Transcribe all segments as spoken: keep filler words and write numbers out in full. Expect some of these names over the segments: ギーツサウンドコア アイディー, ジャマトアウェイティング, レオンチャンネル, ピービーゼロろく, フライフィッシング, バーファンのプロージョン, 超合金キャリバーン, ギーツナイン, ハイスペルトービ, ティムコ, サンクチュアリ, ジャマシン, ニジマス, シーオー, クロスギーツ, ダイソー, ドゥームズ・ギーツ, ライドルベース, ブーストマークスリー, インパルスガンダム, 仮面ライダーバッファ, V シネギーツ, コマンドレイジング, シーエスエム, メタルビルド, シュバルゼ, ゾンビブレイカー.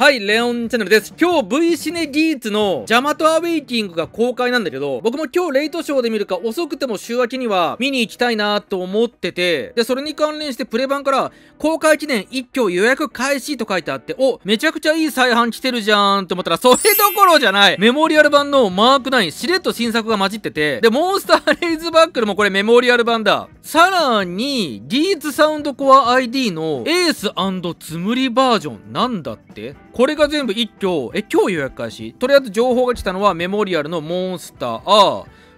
はい、レオンチャンネルです。今日 V シネギーツのジャマトアウェイティングが公開なんだけど、僕も今日レイトショーで見るか遅くても週明けには見に行きたいなと思ってて、で、それに関連してプレ版から公開記念一挙予約開始と書いてあって、お、めちゃくちゃいい再販来てるじゃーんと思ったら、それどころじゃないメモリアル版のマークナイン、しれっと新作が混じってて、で、モンスターレイズバックルもこれメモリアル版だ。さらに、ギーツサウンドコア アイディー のエース&つむりバージョンなんだって?これが全部一挙、え、今日予約開始?とりあえず情報が来たのはメモリアルのモンスター、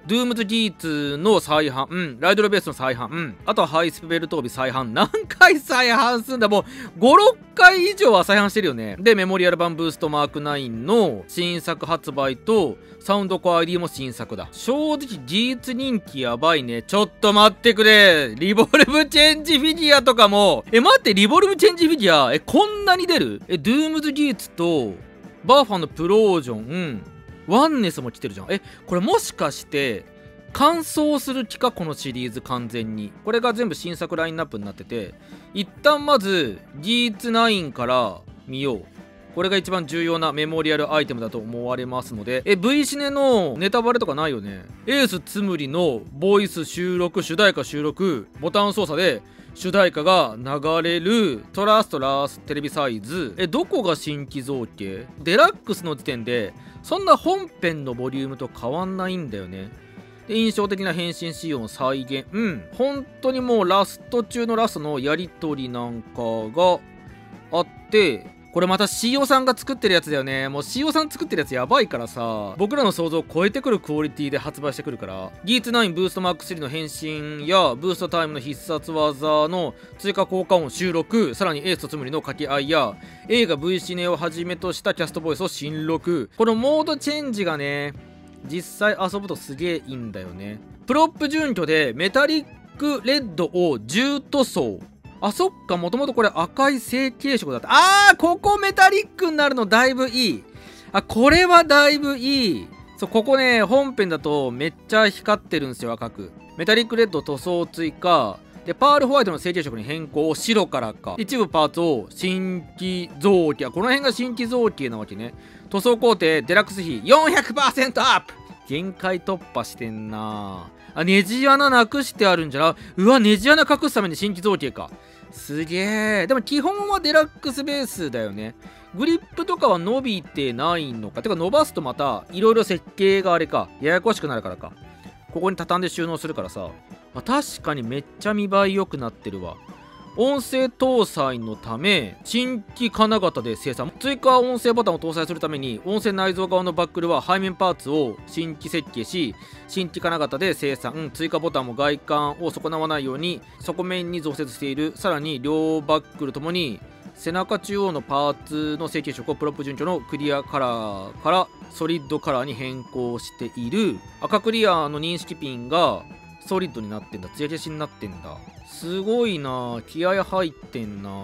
ドゥームズ・ギーツの再販、うん、ライドルベースの再販、うん、あとはハイスペルトービ再販。何回再販すんだ?もう、ご、ろっかい以上は再販してるよね。で、メモリアル版ブーストマークナインの新作発売と、サウンドコア アイディー も新作だ。正直、ギーツ人気やばいね。ちょっと待ってくれ。リボルブチェンジフィギュアとかも、え、待って、リボルブチェンジフィギュア、え、こんなに出る?え、ドゥームズ・ギーツと、バーファンのプロージョン、うん。ワンネスも来てるじゃん。え、これもしかして、完走する気か、このシリーズ完全に。これが全部新作ラインナップになってて、一旦まず、ギーツナインから見よう。これが一番重要なメモリアルアイテムだと思われますので、え、V シネのネタバレとかないよね。エースつむりのボイス収録、主題歌収録、ボタン操作で主題歌が流れる、トラストラステレビサイズ、え、どこが新規造形?デラックスの時点で、そんな本編のボリュームと変わんないんだよね。で、印象的な変身シーンを再現。うん。本当にもうラスト中のラストのやりとりなんかがあって、これまた シーオー さんが作ってるやつだよね。もう シーオー さん作ってるやつやばいからさ、僕らの想像を超えてくるクオリティで発売してくるから、ギーツナインブーストマークスリーの変身や、ブーストタイムの必殺技の追加効果音収録、さらにエースとつむりの掛け合いや、映画 V シネをはじめとしたキャストボイスを新録。このモードチェンジがね、実際遊ぶとすげえいいんだよね。プロップ準拠でメタリックレッドを重塗装。あ、そっか、もともとこれ赤い成型色だった。あー、ここメタリックになるのだいぶいい。あ、これはだいぶいい。そう、ここね、本編だとめっちゃ光ってるんですよ、赤く。メタリックレッド塗装追加。で、パールホワイトの成型色に変更を白からか。一部パーツを新規造形。この辺が新規造形なわけね。塗装工程、デラックス比 よんひゃくパーセント アップ!限界突破してんなぁ。あ、ネジ穴なくしてあるんじゃな。うわ、ネジ穴隠すために新規造形か。すげえ。でも基本はデラックスベースだよね。グリップとかは伸びてないのか。てか伸ばすとまた、いろいろ設計があれか。ややこしくなるからか。ここに畳んで収納するからさ。まあ、確かにめっちゃ見栄え良くなってるわ。音声搭載のため、新規金型で生産。追加音声ボタンを搭載するために、音声内蔵側のバックルは背面パーツを新規設計し、新規金型で生産。追加ボタンも外観を損なわないように、底面に増設している。さらに、両バックルともに、背中中央のパーツの成型色をプロップ順調のクリアカラーからソリッドカラーに変更している。赤クリアの認識ピンが、ソリッドになってんだ。艶消しになってんだ。すごいなぁ。気合入ってんなぁ。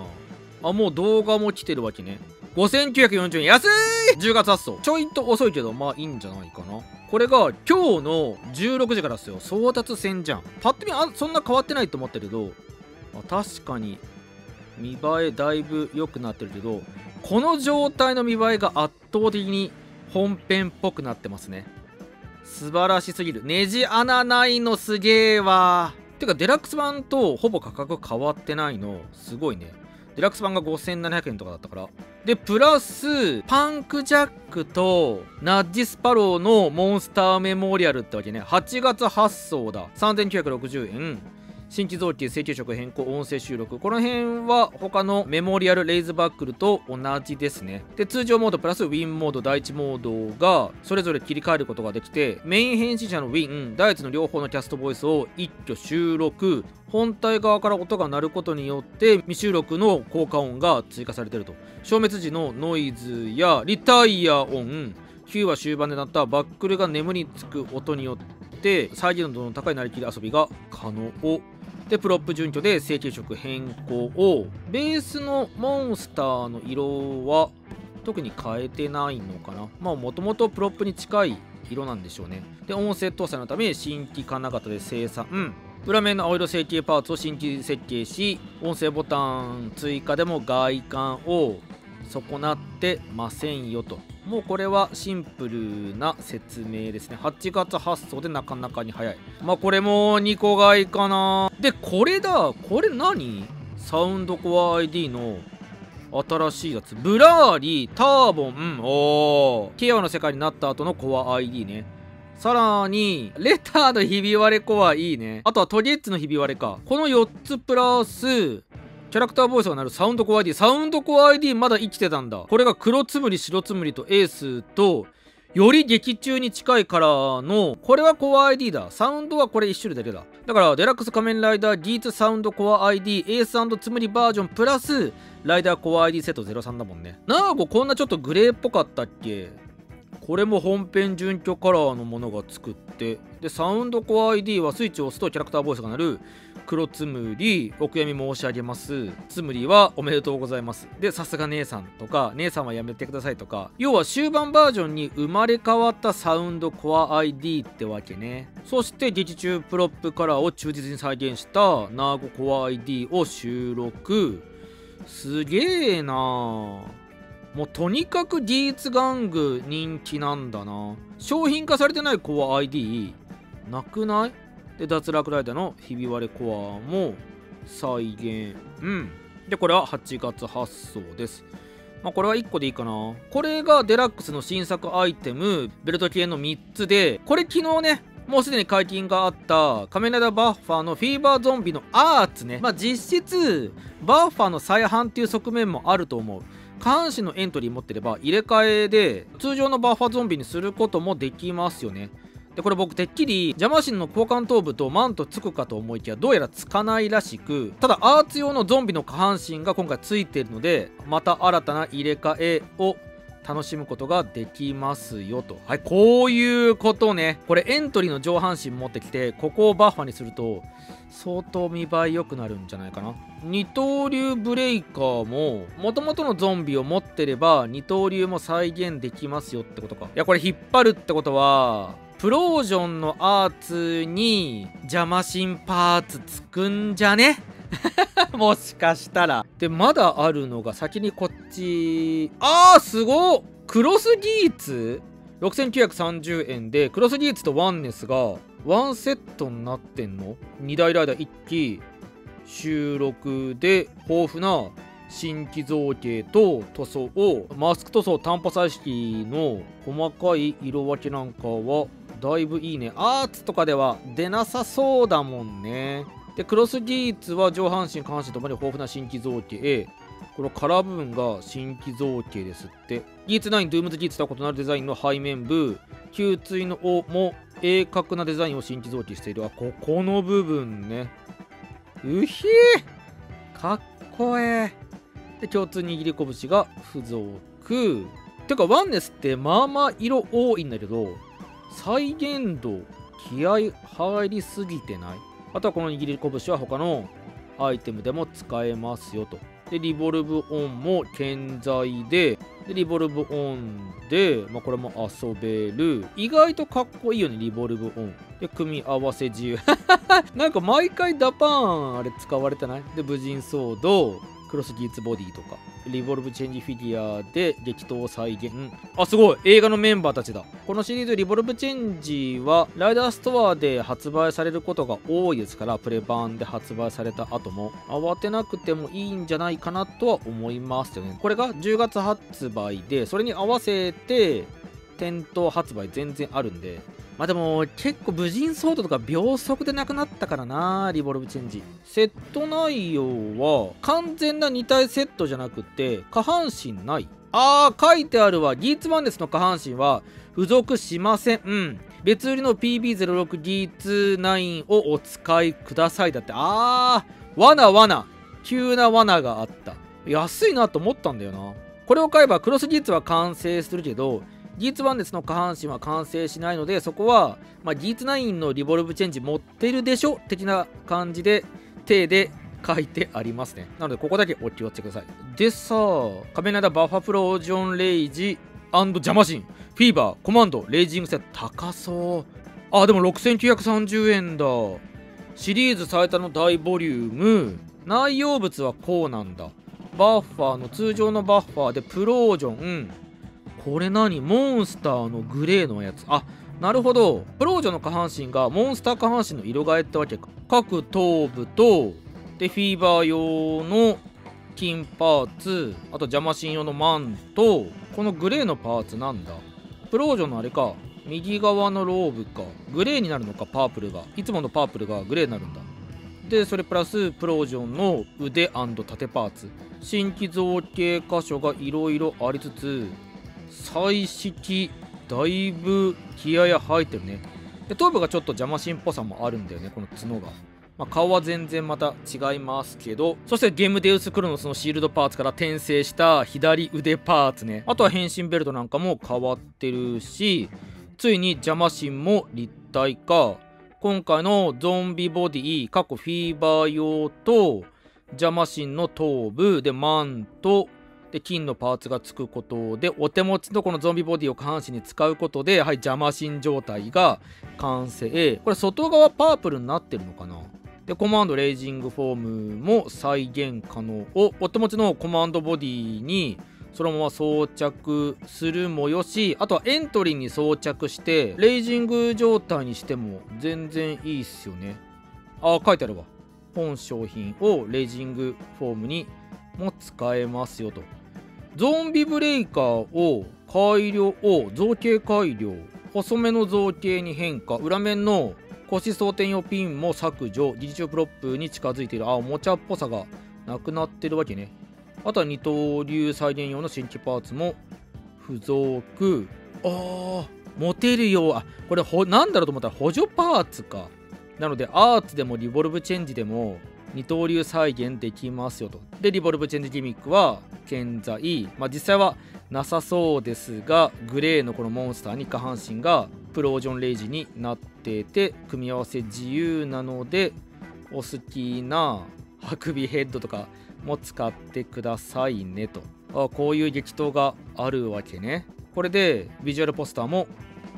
あ、もう動画も来てるわけね。ごせんきゅうひゃくよんじゅうえん。安い !じゅう 月発送。ちょいと遅いけど、まあいいんじゃないかな。これが今日のじゅうろくじからですよ。争奪戦じゃん。パッと見、あ、そんな変わってないと思ったけど、まあ、確かに見栄えだいぶ良くなってるけど、この状態の見栄えが圧倒的に本編っぽくなってますね。素晴らしすぎる。ネジ穴ないのすげえわ。てか、デラックス版とほぼ価格変わってないの。すごいね。デラックス版がごせんななひゃくえんとかだったから。で、プラス、パンクジャックと、ナッジスパローのモンスターメモリアルってわけね。はちがつ発送だ。さんぜんきゅうひゃくろくじゅうえん。新規造形、請求色変更、音声収録。この辺は他のメモリアルレイズバックルと同じですね。で、通常モードプラスウィンモード、第一モードがそれぞれ切り替えることができて、メイン編集者のウィン、第一の両方のキャストボイスを一挙収録。本体側から音が鳴ることによって未収録の効果音が追加されてると。消滅時のノイズやリタイア音、きゅうわ終盤で鳴ったバックルが眠りにつく音によって再現度の高いなりきり遊びが可能。で、プロップ準拠で成形色変更を。ベースのモンスターの色は特に変えてないのかな。まあ、もともとプロップに近い色なんでしょうね。で、音声搭載のため新規金型で生産。裏面の青色成形パーツを新規設計し、音声ボタン追加でも外観を損なってませんよと。もうこれはシンプルな説明ですね。はちがつ発送でなかなかに早い。まあこれもにこ買いかな。でこれだ、これ何、サウンドコア アイディー の新しいやつ、ぶらーりターボン、おー、ケアの世界になった後のコア アイディー ね。さらに、レターのひび割れコアいいね。あとはトリエッツのひび割れか。このよっつプラス、キャラクターボイスが鳴るサウンドコア アイディー。サウンドコア アイディー まだ生きてたんだ。これが黒つむり、白つむりとエースと、より劇中に近いカラーの、これはコア アイディー だ。サウンドはこれいっ種類だけだ。だから、デラックス仮面ライダーギーツサウンドコア アイディー、エースつむりバージョンプラス、ライダーコア アイディー セットゼロさんだもんね。ナーゴこんなちょっとグレーっぽかったっけ。これも本編準拠カラーのものが作って、でサウンドコア アイディー はスイッチを押すとキャラクターボイスが鳴る黒つむり、お悔やみ申し上げますつむりはおめでとうございますで、さすが姉さんとか姉さんはやめてくださいとか、要は終盤バージョンに生まれ変わったサウンドコア アイディー ってわけね。そして劇中プロップカラーを忠実に再現したナーゴコア アイディー を収録。すげえなー。もうとにかくギーツ玩具人気なんだな。商品化されてないコア アイディー なくない？で脱落ライダーのひび割れコアも再現、うん。でこれははちがつ発送です。まあこれはいっこでいいかな。これがデラックスの新作アイテムベルト系のみっつで、これ昨日ね、もうすでに解禁があった仮面ライダーバッファーのフィーバーゾンビのアーツね。まあ実質バッファーの再販っていう側面もあると思う。下半身のエントリー持ってれば入れ替えで通常のバッファゾンビにすることもできますよね。でこれ僕てっきりジャマシンの交換頭部とマントつくかと思いきや、どうやらつかないらしく、ただアーツ用のゾンビの下半身が今回ついているので、また新たな入れ替えを楽しむことができますよと。はい、こういうことね。これエントリーの上半身持ってきて、ここをバッファにすると相当見栄え良くなるんじゃないかな。二刀流ブレイカーも元々のゾンビを持ってれば二刀流も再現できますよってことか。いやこれ引っ張るってことはプロージョンのアーツに邪魔神パーツつくんじゃねもしかしたら。でまだあるのが先にこっち、あーすごっ、クロスギーツろくせんきゅうひゃくさんじゅうえんでクロスギーツとワンネスがワンセットになってんの。にだいライダーいっき収録で豊富な新規造形と塗装を、マスク塗装、単波彩色の細かい色分けなんかはだいぶいいね。アーツとかでは出なさそうだもんね。でクロスギーツは上半身下半身ともに豊富な新規造形、このカラー部分が新規造形ですって。ギーツナインドゥームズギーツとは異なるデザインの背面部、給水の尾も鋭角なデザインを新規造形している。あ、ここの部分ね、うひーかっこええ。で共通握り拳が付属。てかワンネスってまあまあ色多いんだけど再現度気合入りすぎてない？あとはこの握り拳は他のアイテムでも使えますよと。で、リボルブオンも健在で、でリボルブオンで、まあ、これも遊べる。意外とかっこいいよね、リボルブオン。で、組み合わせ自由。なんか毎回ダパーンあれ使われてない？で、武人ソード、クロスギーツボディとか、リボルブチェンジフィギュアで激闘再現。あ、すごい、映画のメンバーたちだ。このシリーズリボルブチェンジはライダーストアで発売されることが多いですから、プレ版で発売された後も慌てなくてもいいんじゃないかなとは思いますよね。これがじゅうがつ発売で、それに合わせて店頭発売全然あるんで。まあでも結構武人ソードとか秒速でなくなったからな、リボルブチェンジ。セット内容は完全なに体セットじゃなくて下半身ない。あー書いてあるわ、ギーツワンネスの下半身は付属しません、うん、別売りの ピービーゼロろく ギーツナインをお使いくださいだって。あー罠罠、急な罠があった。安いなと思ったんだよな。これを買えばクロスギーツは完成するけどギーツワンネスの下半身は完成しないので、そこは、まあ、ギーツナインのリボルブチェンジ持ってるでしょ的な感じで手で書いてありますね。なのでここだけお気をつけください。でさあ、仮面ライダーバッファプロージョンレイジ&ジャマシンフィーバーコマンドレイジングセット、高そう。あ、でもろくせんきゅうひゃくさんじゅうえんだ。シリーズ最多の大ボリューム。内容物はこうなんだ。バッファーの通常のバッファーでプロージョン。これ何？モンスターのグレーのやつ。あ、なるほど。プロージョンの下半身がモンスター下半身の色替えってわけか。各頭部と、で、フィーバー用の金パーツ、あと邪魔神用のマント、このグレーのパーツなんだ。プロージョンのあれか。右側のローブか。グレーになるのか、パープルが。いつものパープルがグレーになるんだ。で、それプラス、プロージョンの腕&縦パーツ。新規造形箇所がいろいろありつつ、彩色、だいぶ気合い入ってるね。で、頭部がちょっと邪魔神っぽさもあるんだよね、この角が。まあ、顔は全然また違いますけど。そしてゲームデウスクロノスのシールドパーツから転生した左腕パーツね。あとは変身ベルトなんかも変わってるし、ついに邪魔神も立体化。今回のゾンビボディ、過去フィーバー用と、邪魔神の頭部、で、マント、で、金のパーツがつくことで、お手持ちのこのゾンビボディを下半身に使うことで、はい、邪魔神状態が完成。これ外側パープルになってるのかな。で、コマンドレイジングフォームも再現可能を、お手持ちのコマンドボディに、そのまま装着するもよし、あとはエントリーに装着してレイジング状態にしても全然いいっすよね。ああ、書いてあるわ。本商品をレイジングフォームにも使えますよと。ゾンビブレイカーを改良を造形改良、細めの造形に変化、裏面の腰装填用ピンも削除、技術プロップに近づいている。ああ、おもちゃっぽさがなくなってるわけね。あとは二刀流再現用の新規パーツも付属。ああ、持てるよ。あ、これほ、なんだろうと思ったら補助パーツか。なので、アーツでもリボルブチェンジでも二刀流再現できますよと。で、リボルブチェンジギミックは健在。まあ、実際はなさそうですが、グレーのこのモンスターに下半身がプロージョンレイジになってて、組み合わせ自由なので、お好きなハクビヘッドとか、も使ってくださいねと。あ、こういう激闘があるわけね。これでビジュアルポスターも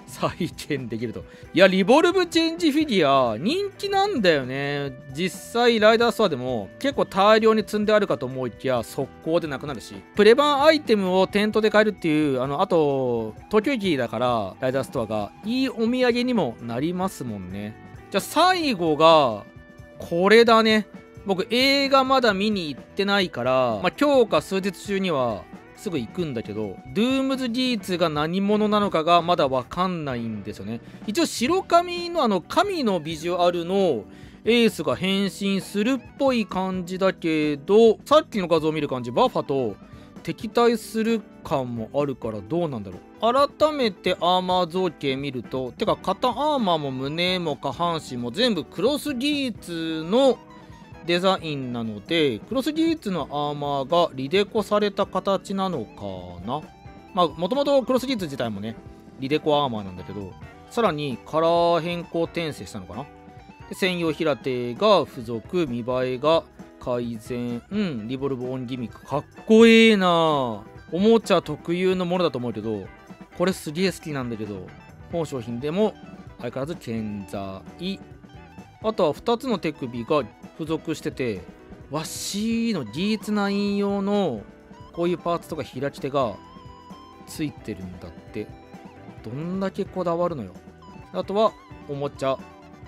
再現できると。いや、リボルブチェンジフィギュア人気なんだよね。実際ライダーストアでも結構大量に積んであるかと思いきや速攻でなくなるし、プレ版アイテムを店頭で買えるっていう、あの、あと東京駅だからライダーストアがいいお土産にもなりますもんね。じゃあ最後がこれだね。僕、映画まだ見に行ってないから、まあ、今日か数日中にはすぐ行くんだけど、ドゥームズギーツが何者なのかがまだわかんないんですよね。一応白髪のあの神のビジュアルのエースが変身するっぽい感じだけど、さっきの画像を見る感じ、バッファと敵対する感もあるからどうなんだろう。改めてアーマー造形見ると、てか肩アーマーも胸も下半身も全部クロスギーツのデザインなので、クロスギーツのアーマーがリデコされた形なのかな。まあ、もともとクロスギーツ自体もね、リデコアーマーなんだけど、さらにカラー変更転生したのかな。で、専用平手が付属、見栄えが改善、うん、リボルブオンギミック、かっこええなぁ。おもちゃ特有のものだと思うけど、これすげえ好きなんだけど、本商品でも相変わらず健在。あとはふたつの手首が付属してて、わしーのギーツナイン用のこういうパーツとか開き手がついてるんだって。どんだけこだわるのよ。あとはおもちゃ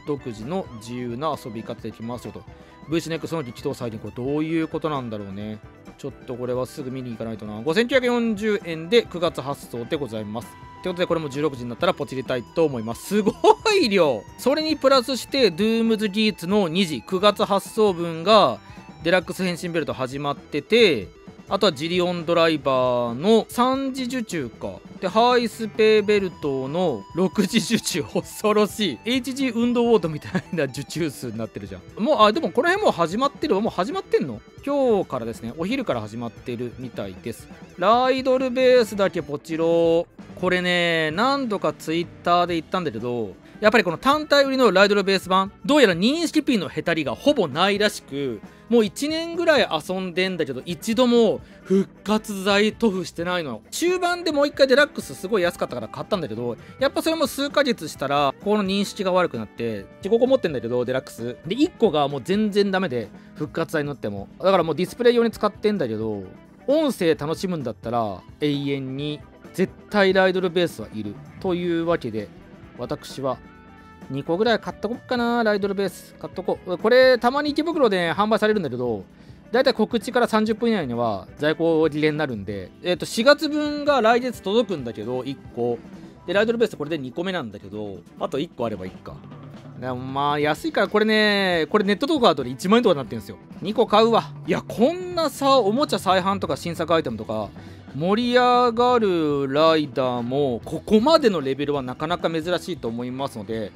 独自の自由な遊び方できますよと。ブイシーエックス の激闘再現、これどういうことなんだろうね。ちょっとこれはすぐ見に行かないとな。ごせんきゅうひゃくよんじゅうえんでくがつ発送でございます。ということで、これもじゅうろくじになったらポチりたいと思います。すごい量。それにプラスして、ドゥームズギーツのにじ、くがつ発送分が、デラックス変身ベルト始まってて、あとはジリオンドライバーのさんじ受注か。で、ハイスペーベルトのろくじ受注。恐ろしい。エイチジー 運動ウォードみたいな受注数になってるじゃん。もう、あ、でもこの辺もう始まってるわ。もう始まってんの？今日からですね。お昼から始まってるみたいです。ライドルベースだけポチロー。これね、何度かツイッターで言ったんだけど、やっぱりこの単体売りのライドルベース版、どうやら認識ピンのへたりがほぼないらしく、もういちねんぐらい遊んでんだけど、一度も復活剤塗布してないの。中盤でもう一回デラックスすごい安かったから買ったんだけど、やっぱそれも数ヶ月したらこの認識が悪くなって、ごこ持ってんだけどデラックスでいっこがもう全然ダメで、復活剤塗ってもだからもうディスプレイ用に使ってんだけど、音声楽しむんだったら永遠に絶対ライドルベースはいるというわけで、私はにこぐらい買っとこっかな。ライドルベース買っとこう。これたまに池袋で販売されるんだけど、だいたい告知からさんじゅっぷん以内には在庫切れになるんで、えっとしがつぶんが来月届くんだけどいっこで、ライドルベースこれでにこめなんだけど、あといっこあればいいか。でもまあ安いから、これね、これネットとかだといちまんえんとかになってるんですよ。にこ買うわ。いや、こんなさ、おもちゃ再販とか新作アイテムとか盛り上がるライダーもここまでのレベルはなかなか珍しいと思いますので、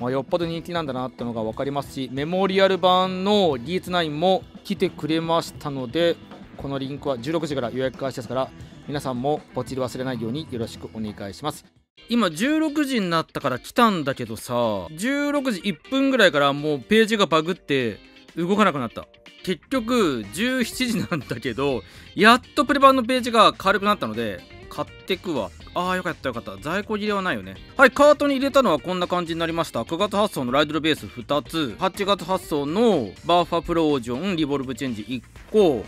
まあ、よっぽど人気なんだなってのが分かりますし、メモリアル版のギーツナインも来てくれましたので、このリンクはじゅうろくじから予約開始ですから、皆さんもポチり忘れないようによろしくお願いします。今じゅうろくじになったから来たんだけどさ、じゅうろくじいっぷんぐらいからもうページがバグって動かなくなった。結局じゅうしちじなんだけど、やっとプレ版のページが軽くなったので買ってくわ。あー、よかったよかった。在庫切れはないよね。はい、カートに入れたのはこんな感じになりました。くがつ発送のライドルベースふたつ、はちがつ発送のバーファプロージョンリボルブチェンジいっこ、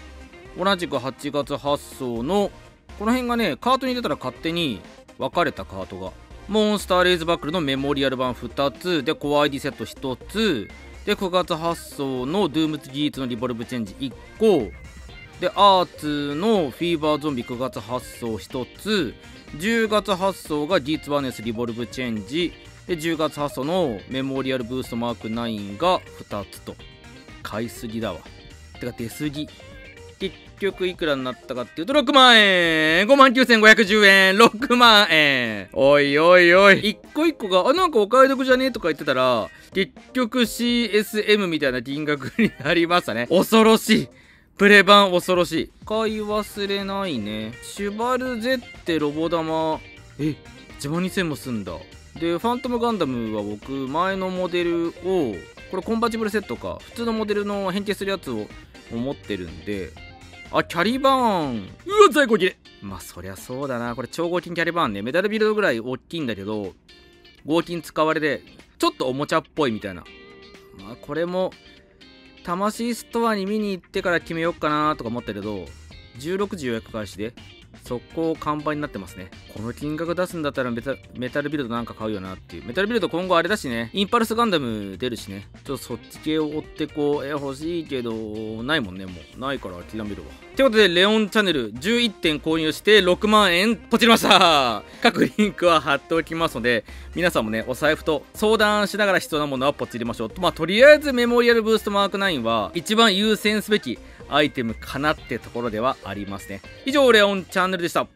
同じくはちがつ発送のこの辺がね、カートに入れたら勝手に分かれたカートが、モンスターレイズバックルのメモリアル版ふたつで、コア アイディー セットひとつで、くがつ発送のドゥームズギーツのリボルブチェンジいっこで、アーツのフィーバーゾンビくがつ発送ひとつ、じゅうがつ発送がギーツバーネスリボルブチェンジで、じゅうがつ発送のメモリアルブーストマークナインがふたつと。買いすぎだわ。てか出すぎ。結局いくらになったかっていうとろくまんえん、ごまんきゅうせんごひゃくじゅうえん、ろくまんえん。おいおいおい、一個一個があ、なんかお買い得じゃねえとか言ってたら、結局 シーエスエム みたいな金額になりましたね。恐ろしい。プレ版恐ろしい。買い忘れないね。シュバルゼってロボ玉、え、いちまんにせんもすんだ。で、ファントムガンダムは僕前のモデルを、これコンバーチブルセットか、普通のモデルの変形するやつを持ってるんで、あ、キャリバーン、うわ、在庫切れ。まあそりゃそうだな。これ超合金キャリバーンね、メダルビルドぐらい大きいんだけど合金使われでちょっとおもちゃっぽいみたいな。まあこれも魂ストアに見に行ってから決めようかなとか思ったけど、じゅうろくじ予約開始で速攻完売になってますね。この金額出すんだったらメタ、メタルビルドなんか買うよなっていう。メタルビルド今後あれだしね、インパルスガンダム出るしね、ちょっとそっち系を追ってこう。え、欲しいけどないもんね、もうないから諦めるわ。ってことでレオンチャンネルじゅういってん購入してろくまんえんポチりました。各リンクは貼っておきますので、皆さんもね、お財布と相談しながら必要なものはポチりましょうと。まあとりあえずメモリアルブーストマークナインは一番優先すべきアイテムかなってところではありますね。以上、レオンチャンネルでした。